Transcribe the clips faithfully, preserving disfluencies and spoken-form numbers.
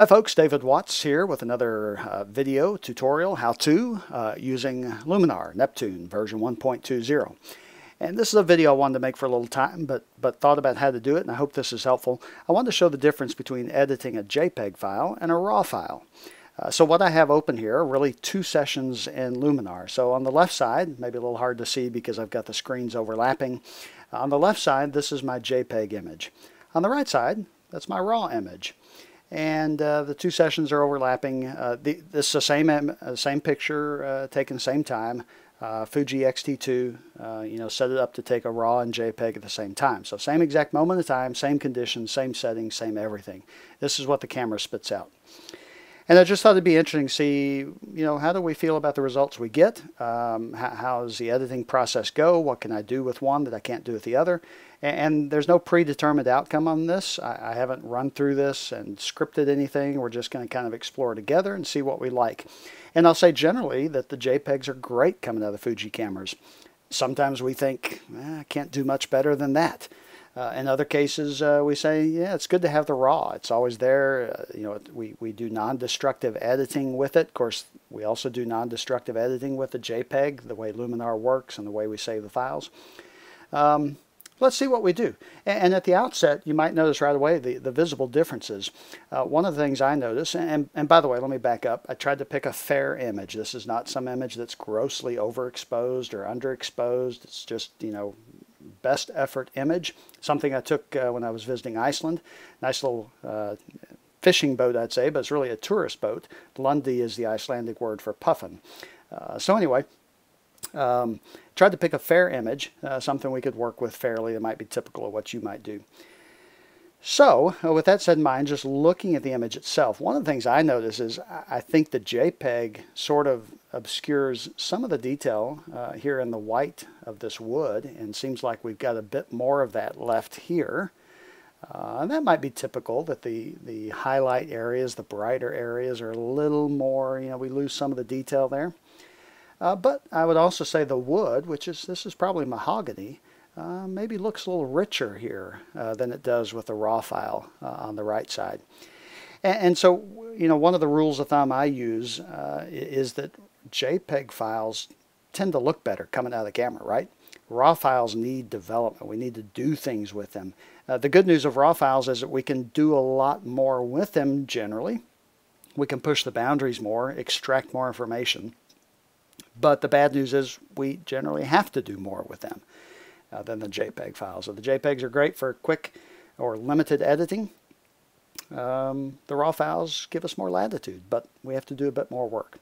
Hi folks, David Watts here with another uh, video tutorial, how-to, uh, using Luminar Neptune version one point two zero. And this is a video I wanted to make for a little time, but, but thought about how to do it, and I hope this is helpful. I wanted to show the difference between editing a JPEG file and a RAW file. Uh, so what I have open here are really two sessions in Luminar. So on the left side, maybe a little hard to see because I've got the screens overlapping. Uh, on the left side, this is my JPEG image. On the right side, that's my RAW image. And uh, the two sessions are overlapping. Uh, the, this is the same, uh, same picture uh, taken same time. Uh, Fuji X T two, uh, you know, set it up to take a RAW and JPEG at the same time. So same exact moment of time, same conditions, same settings, same everything. This is what the camera spits out. And I just thought it'd be interesting to see, you know, how do we feel about the results we get? Um, how, how does the editing process go? What can I do with one that I can't do with the other? And there's no predetermined outcome on this. I, I haven't run through this and scripted anything. We're just going to kind of explore together and see what we like. And I'll say generally that the JPEGs are great coming out of the Fuji cameras. Sometimes we think, eh, I can't do much better than that. Uh, in other cases, uh, we say, yeah, it's good to have the RAW. It's always there. Uh, you know, we, we do non-destructive editing with it. Of course, we also do non-destructive editing with the JPEG, the way Luminar works and the way we save the files. Um, Let's see what we do. And at the outset, you might notice right away the, the visible differences. Uh, one of the things I notice, and, and by the way, let me back up. I tried to pick a fair image. This is not some image that's grossly overexposed or underexposed. It's just, you know, best effort image. Something I took uh, when I was visiting Iceland. Nice little uh, fishing boat, I'd say, but it's really a tourist boat. Lundi is the Icelandic word for puffin. Uh, so anyway, Um, tried to pick a fair image, uh, something we could work with fairly that might be typical of what you might do. So, uh, with that said in mind, just looking at the image itself, one of the things I notice is I think the JPEG sort of obscures some of the detail uh, here in the white of this wood, and seems like we've got a bit more of that left here. Uh, and that might be typical that the, the highlight areas, the brighter areas are a little more, you know, we lose some of the detail there. Uh, but I would also say the wood, which is, this is probably mahogany, uh, maybe looks a little richer here uh, than it does with the RAW file uh, on the right side. And, and so, you know, one of the rules of thumb I use uh, is that JPEG files tend to look better coming out of the camera, right? RAW files need development. We need to do things with them. Uh, the good news of RAW files is that we can do a lot more with them generally. We can push the boundaries more, extract more information. But the bad news is we generally have to do more with them uh, than the JPEG files. So the JPEGs are great for quick or limited editing. Um, the RAW files give us more latitude, but we have to do a bit more work.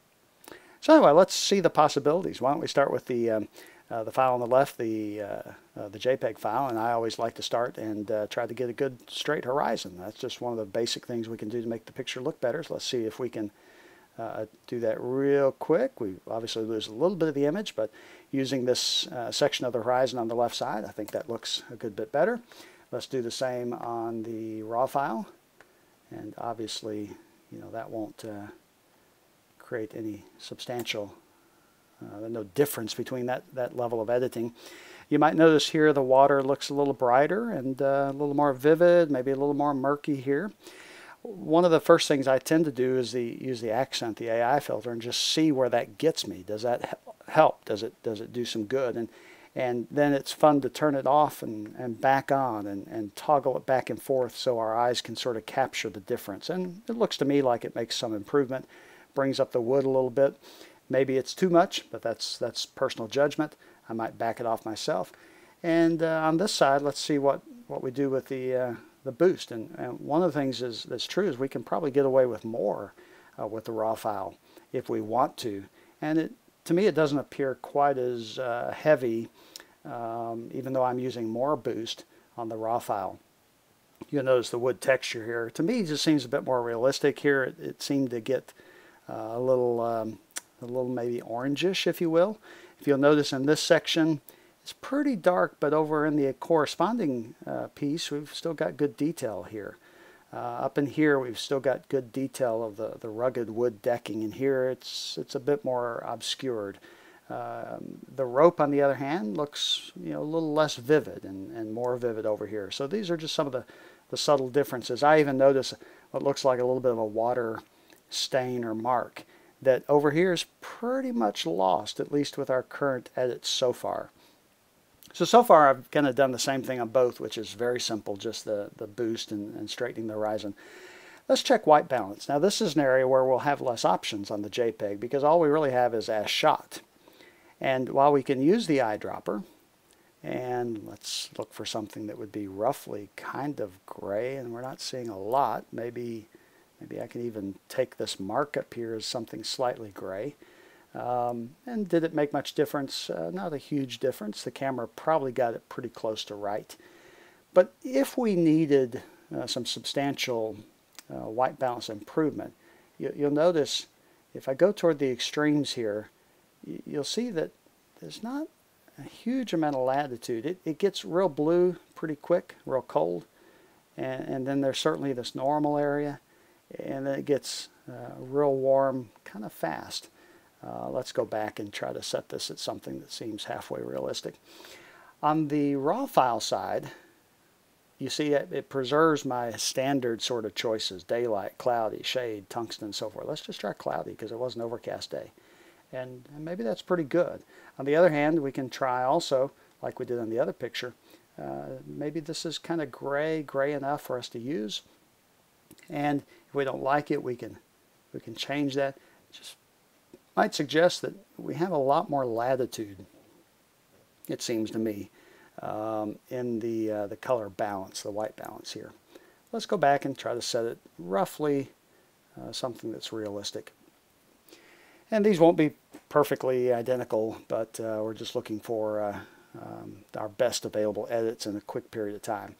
So anyway, let's see the possibilities. Why don't we start with the, um, uh, the file on the left, the, uh, uh, the JPEG file. And I always like to start and uh, try to get a good straight horizon. That's just one of the basic things we can do to make the picture look better. So let's see if we can Uh, do that real quick. We obviously lose a little bit of the image, but using this uh, section of the horizon on the left side, I think that looks a good bit better. Let's do the same on the RAW file, and obviously, you know, that won't uh, create any substantial uh, no difference between that that level of editing. You might notice here the water looks a little brighter and uh, a little more vivid, maybe a little more murky here. One of the first things I tend to do is the, use the accent, the A I filter, and just see where that gets me. Does that help? Does it, does it do some good? And, and then it's fun to turn it off and, and back on and, and toggle it back and forth so our eyes can sort of capture the difference. And it looks to me like it makes some improvement, brings up the wood a little bit. Maybe it's too much, but that's, that's personal judgment. I might back it off myself. And uh, on this side, let's see what, what we do with the... Uh, the boost. And, and one of the things is, that's true is we can probably get away with more uh, with the RAW file if we want to. And it, to me, it doesn't appear quite as uh, heavy, um, even though I'm using more boost on the RAW file. You'll notice the wood texture here. To me, it just seems a bit more realistic here. It, it seemed to get uh, a little, um, a little maybe orangish, if you will. If you'll notice in this section, it's pretty dark, but over in the corresponding uh, piece, we've still got good detail here. Uh, up in here, we've still got good detail of the, the rugged wood decking, and here it's it's a bit more obscured. Um, the rope, on the other hand, looks, you know, a little less vivid and, and more vivid over here. So these are just some of the, the subtle differences. I even notice what looks like a little bit of a water stain or mark that over here is pretty much lost, at least with our current edits so far. So, so far I've kind of done the same thing on both, which is very simple, just the, the boost and, and straightening the horizon. Let's check white balance. Now this is an area where we'll have less options on the JPEG because all we really have is as shot. And while we can use the eyedropper, and let's look for something that would be roughly kind of gray, and we're not seeing a lot. Maybe, maybe I can even take this mark up here as something slightly gray. Um, and did it make much difference? Uh, not a huge difference. The camera probably got it pretty close to right. But if we needed uh, some substantial uh, white balance improvement, you, you'll notice if I go toward the extremes here, you'll see that there's not a huge amount of latitude. It, it gets real blue pretty quick, real cold, and, and then there's certainly this normal area, and then it gets uh, real warm kind of fast. Uh, let's go back and try to set this at something that seems halfway realistic. On the raw file side, you see it, it preserves my standard sort of choices: daylight, cloudy, shade, tungsten, and so forth. Let's just try cloudy because it was an overcast day. And, and maybe that's pretty good. On the other hand, we can try also, like we did on the other picture, uh, maybe this is kind of gray, gray enough for us to use. And if we don't like it, we can, we can change that. Just might suggest that we have a lot more latitude, it seems to me, um, in the, uh, the color balance, the white balance here. Let's go back and try to set it roughly uh, something that's realistic. And these won't be perfectly identical, but uh, we're just looking for uh, um, our best available edits in a quick period of time.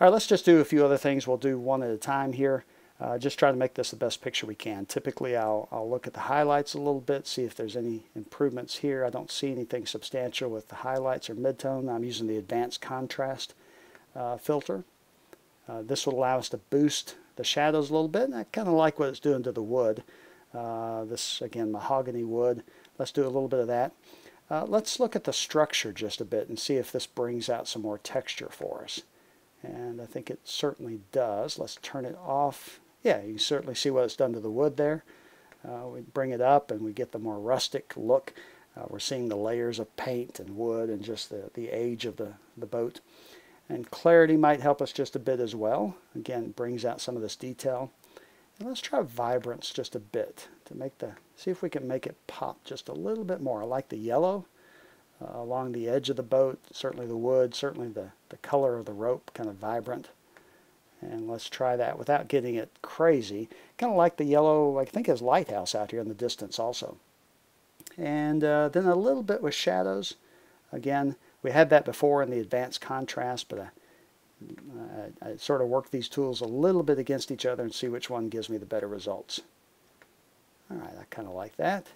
All right, let's just do a few other things. We'll do one at a time here. Uh, just try to make this the best picture we can. Typically, I'll, I'll look at the highlights a little bit, see if there's any improvements here. I don't see anything substantial with the highlights or midtone. I'm using the advanced contrast uh, filter. Uh, this will allow us to boost the shadows a little bit, and I kind of like what it's doing to the wood. Uh, this, again, mahogany wood. Let's do a little bit of that. Uh, let's look at the structure just a bit and see if this brings out some more texture for us. And I think it certainly does. Let's turn it off. Yeah, you can certainly see what it's done to the wood there. Uh, we bring it up and we get the more rustic look. Uh, we're seeing the layers of paint and wood and just the, the age of the, the boat. And clarity might help us just a bit as well. Again, brings out some of this detail. Let's try vibrance just a bit to make the, see if we can make it pop just a little bit more. I like the yellow uh, along the edge of the boat, certainly the wood, certainly the, the color of the rope, kind of vibrant. And let's try that without getting it crazy. Kind of like the yellow, I think it's lighthouse out here in the distance also. And uh, then a little bit with shadows. Again, we had that before in the advanced contrast, but I, Uh, I sort of work these tools a little bit against each other and see which one gives me the better results. All right, I kind of like that.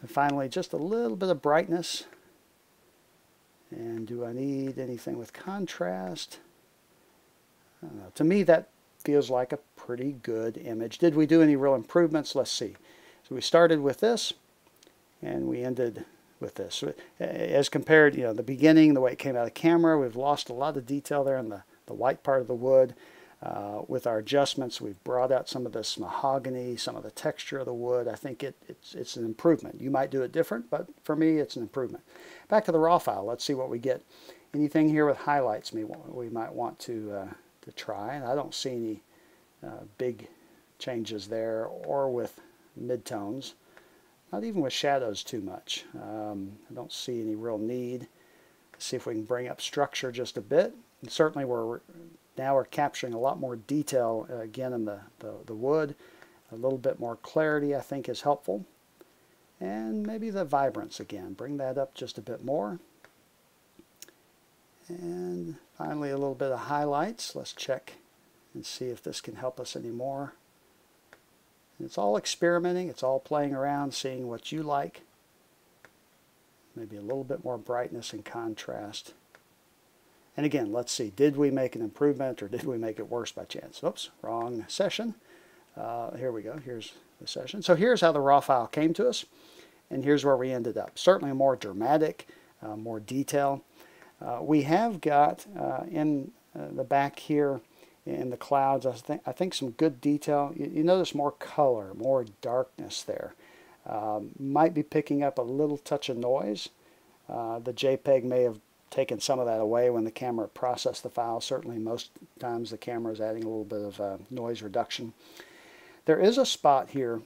And finally, just a little bit of brightness. And do I need anything with contrast? I don't know. To me, that feels like a pretty good image. Did we do any real improvements? Let's see. So we started with this, and we ended with this. As compared, you know, the beginning, the way it came out of the camera, we've lost a lot of detail there in the, the white part of the wood. Uh, with our adjustments, we've brought out some of this mahogany, some of the texture of the wood. I think it, it's, it's an improvement. You might do it different, but for me, it's an improvement. Back to the raw file. Let's see what we get. Anything here with highlights we, we might want to, uh, to try. And I don't see any uh, big changes there or with midtones. Not even with shadows too much. Um, I don't see any real need. Let's see if we can bring up structure just a bit. And certainly we're now we're capturing a lot more detail uh, again in the, the, the wood. A little bit more clarity I think is helpful. And maybe the vibrance again. Bring that up just a bit more. And finally a little bit of highlights. Let's check and see if this can help us any more. It's all experimenting, it's all playing around, seeing what you like. Maybe a little bit more brightness and contrast. And again, let's see, did we make an improvement or did we make it worse by chance? Oops, wrong session. Uh, here we go, here's the session. So here's how the raw file came to us, and here's where we ended up. Certainly more dramatic, uh, more detail. Uh, we have got uh, in uh, the back here in the clouds. I think I think some good detail. You, you notice more color, more darkness there. Um, might be picking up a little touch of noise. Uh, the JPEG may have taken some of that away when the camera processed the file. Certainly most times the camera is adding a little bit of uh, noise reduction. There is a spot here,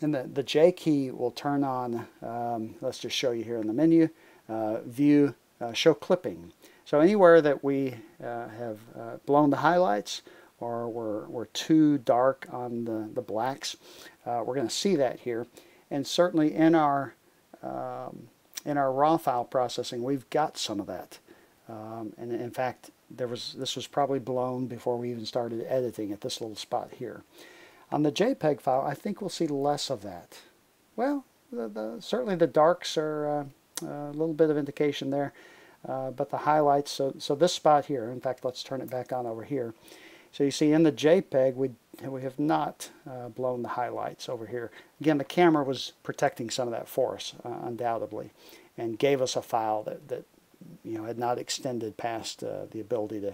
and the, the J key will turn on, um, let's just show you here in the menu, uh, view, uh, show clipping. So anywhere that we uh, have uh, blown the highlights or we're, we're too dark on the, the blacks, uh, we're going to see that here. And certainly in our um, in our raw file processing, we've got some of that. Um, and in fact, there was this was probably blown before we even started editing at this little spot here. On the JPEG file, I think we'll see less of that. Well, the, the, certainly the darks are uh, a little bit of indication there, uh, but the highlights, so, so this spot here, in fact, let's turn it back on over here. So you see in the JPEG, we, we have not uh, blown the highlights over here. Again, the camera was protecting some of that for us, uh, undoubtedly, and gave us a file that, that you know, had not extended past uh, the ability to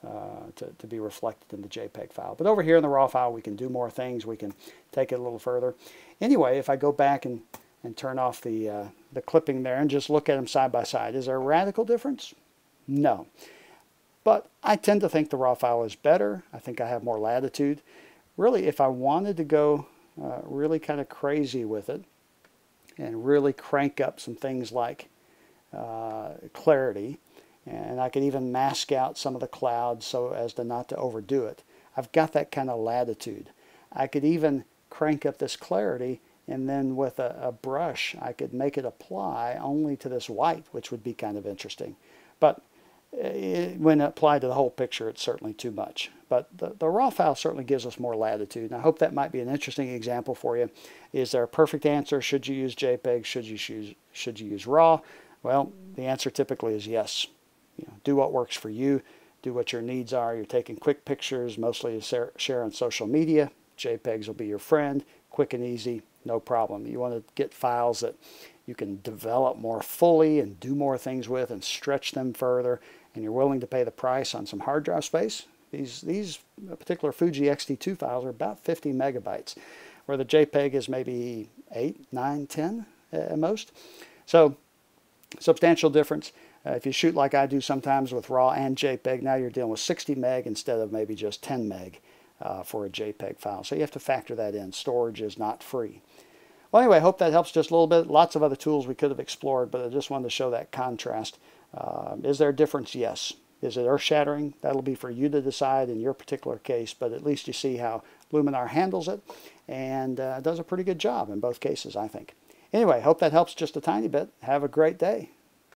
Uh, to, to be reflected in the JPEG file. But over here in the raw file, we can do more things. We can take it a little further. Anyway, if I go back and, and turn off the, uh, the clipping there and just look at them side by side, is there a radical difference? No. But I tend to think the raw file is better. I think I have more latitude. Really, if I wanted to go uh, really kind of crazy with it and really crank up some things like uh, clarity, and I could even mask out some of the clouds so as to not to overdo it. I've got that kind of latitude. I could even crank up this clarity, and then with a, a brush, I could make it apply only to this white, which would be kind of interesting. But it, when applied to the whole picture, it's certainly too much. But the, the raw file certainly gives us more latitude, and I hope that might be an interesting example for you. Is there a perfect answer? Should you use JPEG? Should you use, should you use raw? Well, the answer typically is yes. You know, do what works for you, do what your needs are. You're taking quick pictures, mostly to share on social media. JPEGs will be your friend, quick and easy, no problem. You want to get files that you can develop more fully and do more things with and stretch them further, and you're willing to pay the price on some hard drive space. These, these particular Fuji X T two files are about fifty megabytes, where the JPEG is maybe eight, nine, ten at most. So, substantial difference. Uh, if you shoot like I do sometimes with RAW and JPEG, now you're dealing with sixty meg instead of maybe just ten meg uh, for a JPEG file. So you have to factor that in. Storage is not free. Well, anyway, I hope that helps just a little bit. Lots of other tools we could have explored, but I just wanted to show that contrast. Uh, is there a difference? Yes. Is it earth-shattering? That'll be for you to decide in your particular case, but at least you see how Luminar handles it and uh, does a pretty good job in both cases, I think. Anyway, hope that helps just a tiny bit. Have a great day.